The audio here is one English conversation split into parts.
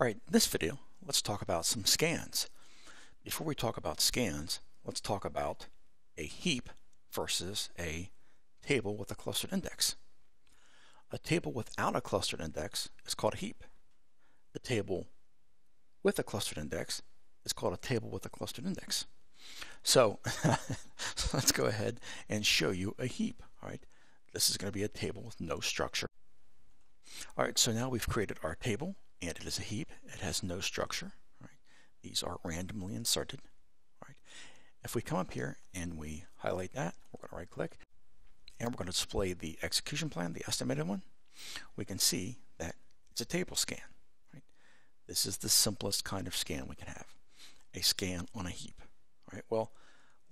Alright, in this video, let's talk about some scans. Before we talk about scans, let's talk about a heap versus a table with a clustered index. A table without a clustered index is called a heap. A table with a clustered index is called a table with a clustered index. So, so let's go ahead and show you a heap. Alright, this is going to be a table with no structure. Alright, so now we've created our table. And it is a heap. It has no structure. Right? These are randomly inserted. Right? If we come up here and we highlight that, we're going to right click and we're going to display the execution plan, the estimated one. We can see that it's a table scan. Right? This is the simplest kind of scan we can have, a scan on a heap. Right? Well,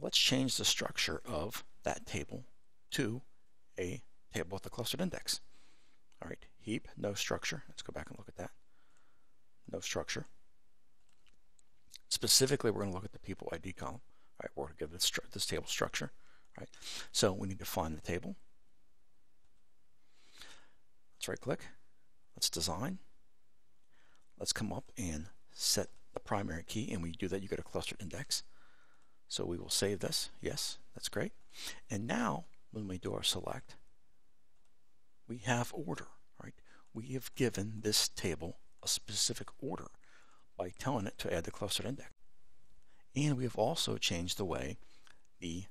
let's change the structure of that table to a table with a clustered index. All right, heap, no structure. Let's go back and look at that. No structure. Specifically, we're going to look at the people ID column. All right, we're going to give this table structure. All right, so we need to find the table. Let's right click. Let's design. Let's come up and set the primary key. And when you do that, you get a clustered index. So we will save this. Yes, that's great. And now, when we do our select, we have order. Right? We have given this table a specific order by telling it to add the clustered index. And we have also changed the way the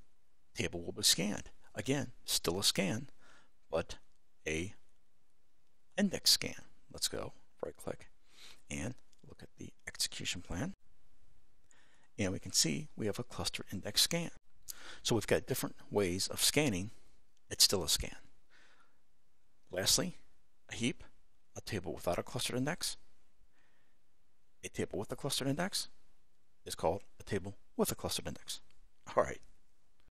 table will be scanned. Again, still a scan, but a index scan. Let's go right click and look at the execution plan. And we can see we have a cluster index scan. So we've got different ways of scanning. It's still a scan. Lastly, a heap, a table without a clustered index. A table with a clustered index is called a table with a clustered index. All right,